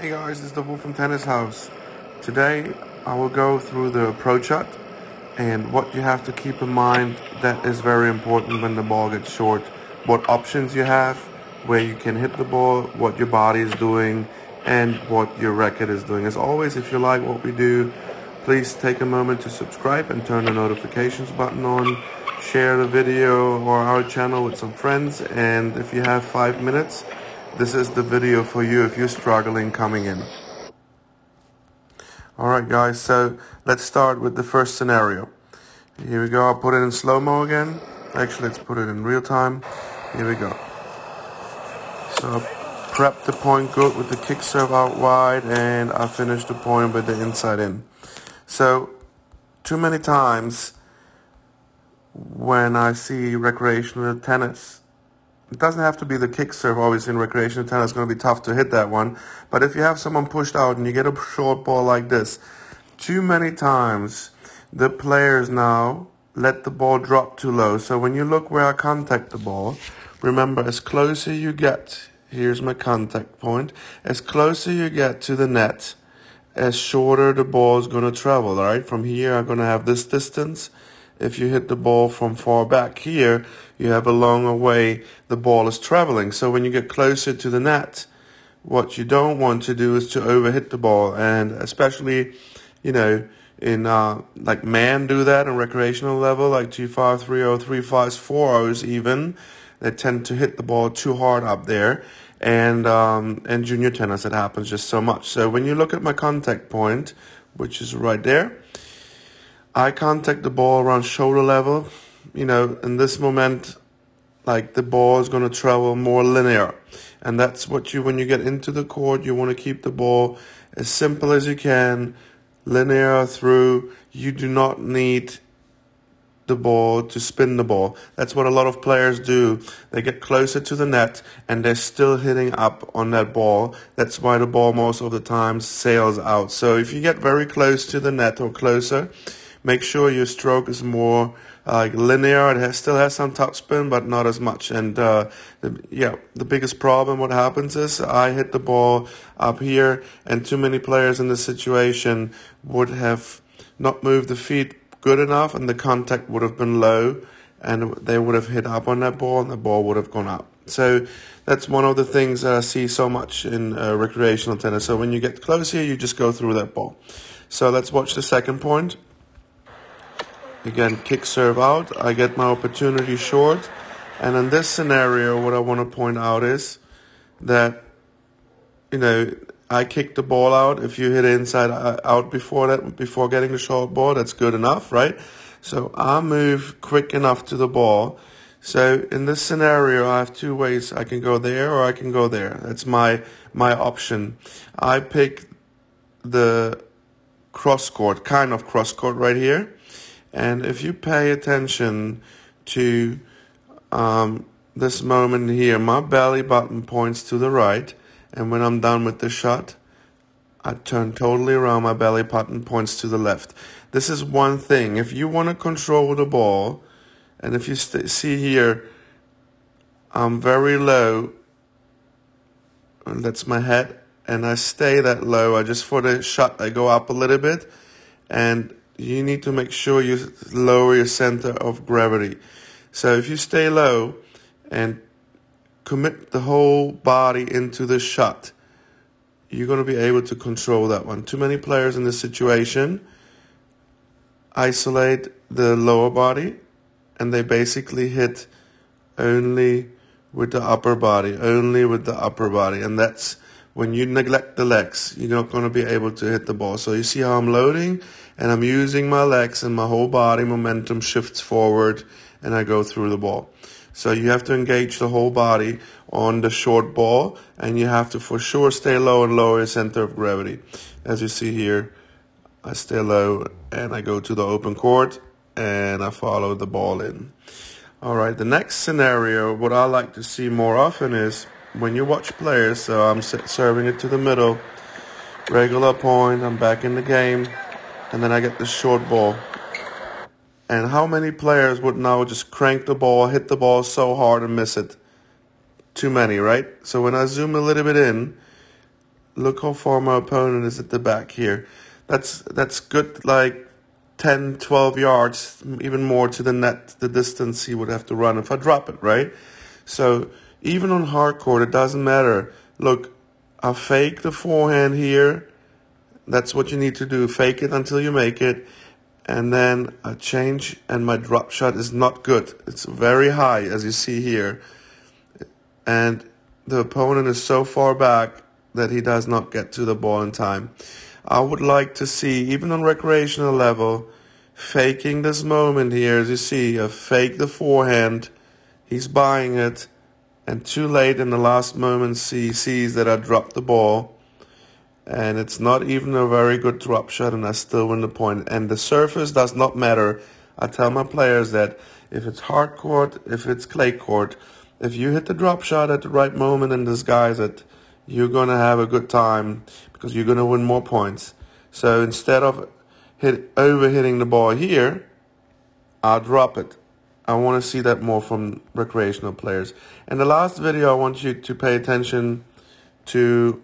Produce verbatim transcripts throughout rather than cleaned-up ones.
Hey guys, it's Double from Tennis Haus. Today I will go through the approach shot and what you have to keep in mind that is very important when the ball gets short. What options you have, where you can hit the ball, what your body is doing and what your racket is doing. As always, if you like what we do, please take a moment to subscribe and turn the notifications button on. Share the video or our channel with some friends, and if you have five minutes, this is the video for you if you're struggling coming in. Alright guys, so let's start with the first scenario. Here we go, I'll put it in slow-mo again. Actually, let's put it in real time. Here we go. So prep the point good with the kick serve out wide, and I finish the point with the inside in. So, too many times when I see recreational tennis, it doesn't have to be the kick serve. Obviously, in recreational tennis, it's going to be tough to hit that one. But if you have someone pushed out and you get a short ball like this, too many times the players now let the ball drop too low. So when you look where I contact the ball, remember, as closer you get, here's my contact point, as closer you get to the net, as shorter the ball is going to travel, all right? From here, I'm going to have this distance. If you hit the ball from far back here, you have a longer way the ball is traveling. So when you get closer to the net, what you don't want to do is to overhit the ball. And especially, you know, in uh, like man do that on recreational level, like two five, three oh, three fives, four ohs even. They tend to hit the ball too hard up there. And um, in junior tennis, it happens just so much. So when you look at my contact point, which is right there, I contact the ball around shoulder level. You know, in this moment, like the ball is going to travel more linear. And that's what you, when you get into the court, you want to keep the ball as simple as you can, linear through. You do not need the ball to spin the ball. That's what a lot of players do. They get closer to the net and they're still hitting up on that ball. That's why the ball most of the time sails out. So if you get very close to the net or closer, make sure your stroke is more uh, linear. It has, still has some topspin, but not as much. And uh, the, yeah, the biggest problem, what happens is I hit the ball up here, and too many players in this situation would have not moved the feet good enough, and the contact would have been low, and they would have hit up on that ball, and the ball would have gone up. So that's one of the things that I see so much in uh, recreational tennis. So when you get close here, you just go through that ball. So let's watch the second point. Again, kick serve out. I get my opportunity short. And in this scenario, what I want to point out is that, you know, I kick the ball out. If you hit inside out before that, before getting the short ball, that's good enough, right? So I move quick enough to the ball. So in this scenario, I have two ways. I can go there or I can go there. That's my, my option. I pick the cross court, kind of cross court right here. And if you pay attention to um, this moment here, my belly button points to the right. And when I'm done with the shot, I turn totally around. My belly button points to the left. This is one thing. If you want to control the ball, and if you st see here, I'm very low. And that's my head. And I stay that low. I just, for the shot, I go up a little bit. And you need to make sure you lower your center of gravity. So if you stay low and commit the whole body into the shot, you're going to be able to control that one. Too many players in this situation isolate the lower body, and they basically hit only with the upper body, only with the upper body. And that's when you neglect the legs, you're not going to be able to hit the ball. So you see how I'm loading, and I'm using my legs, and my whole body momentum shifts forward, and I go through the ball. So you have to engage the whole body on the short ball, and you have to for sure stay low and lower your center of gravity. As you see here, I stay low, and I go to the open court, and I follow the ball in. All right, the next scenario, what I like to see more often is, when you watch players, so I'm serving it to the middle, regular point, I'm back in the game, and then I get the short ball. And how many players would now just crank the ball, hit the ball so hard and miss it? Too many, right? So when I zoom a little bit in, Look how far my opponent is at the back here. That's that's good, like ten, twelve yards, even more to the net, the distance he would have to run if I drop it, right? So even on hard court, it doesn't matter. Look, I fake the forehand here. That's what you need to do. Fake it until you make it. And then I change, and my drop shot is not good. It's very high, as you see here. And the opponent is so far back that he does not get to the ball in time. I would like to see, even on recreational level, faking this moment here. As you see, I fake the forehand. He's buying it. And too late in the last moment, he sees that I dropped the ball. And it's not even a very good drop shot, and I still win the point. And the surface does not matter. I tell my players that if it's hard court, if it's clay court, if you hit the drop shot at the right moment and disguise it, you're going to have a good time because you're going to win more points. So instead of hit over hitting the ball here, I'll drop it. I want to see that more from recreational players. And the last video, I want you to pay attention to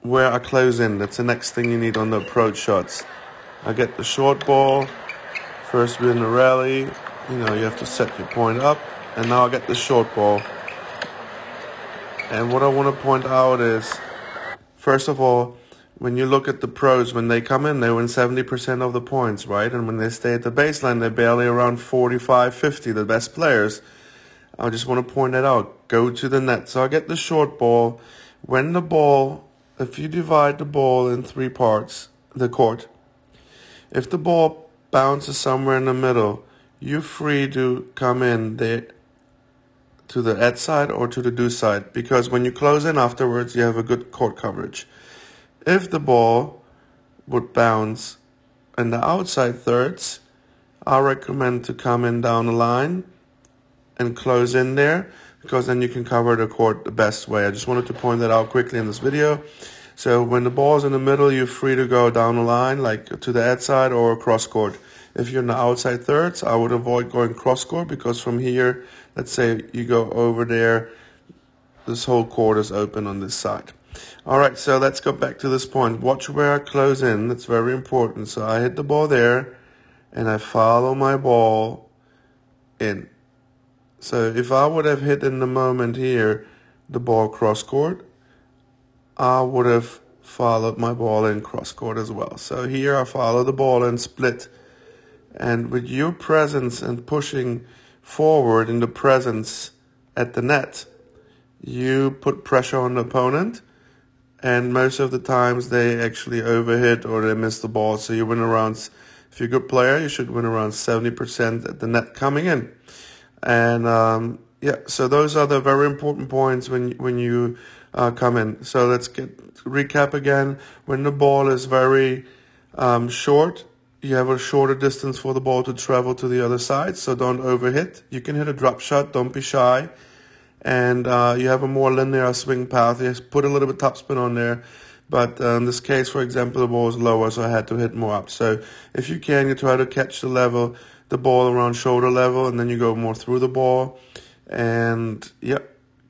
where I close in. That's the next thing you need on the approach shots. I get the short ball, first win the rally, you know, you have to set your point up, and now I get the short ball. And what I want to point out is, first of all, when you look at the pros, when they come in, they win seventy percent of the points, right? And when they stay at the baseline, they're barely around forty-five, fifty, the best players. I just want to point that out. Go to the net. So I get the short ball. When the ball, if you divide the ball in three parts, the court, if the ball bounces somewhere in the middle, you're free to come in there to the ad side or to the do side, because when you close in afterwards, you have a good court coverage. If the ball would bounce in the outside thirds, I recommend to come in down the line and close in there, because then you can cover the court the best way. I just wanted to point that out quickly in this video. So when the ball is in the middle, you're free to go down the line, like to the ad side or cross court. If you're in the outside thirds, I would avoid going cross court, because from here, let's say you go over there, this whole court is open on this side. All right, so let's go back to this point. Watch where I close in. That's very important. So I hit the ball there, and I follow my ball in. So if I would have hit in the moment here the ball cross court, I would have followed my ball in cross court as well. So here I follow the ball and split. And with your presence and pushing forward in the presence at the net, you put pressure on the opponent, and most of the times they actually overhit or they miss the ball. So you win around, if you're a good player, you should win around seventy percent at the net coming in. And um, yeah, so those are the very important points when, when you uh, come in. So let's get recap again. When the ball is very um, short, you have a shorter distance for the ball to travel to the other side, so don't overhit. You can hit a drop shot, don't be shy. And uh, you have a more linear swing path. You put a little bit topspin on there. But uh, in this case, for example, the ball is lower, so I had to hit more up. So if you can, you try to catch the level, the ball around shoulder level, and then you go more through the ball. And yeah,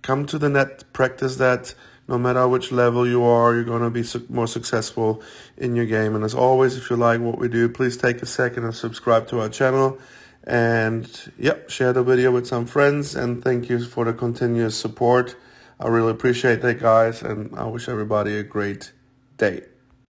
come to the net, practice that. No matter which level you are, you're going to be su more successful in your game. And as always, if you like what we do, please take a second and subscribe to our channel. And yeah, share the video with some friends. And thank you for the continuous support. I really appreciate that, guys. And I wish everybody a great day.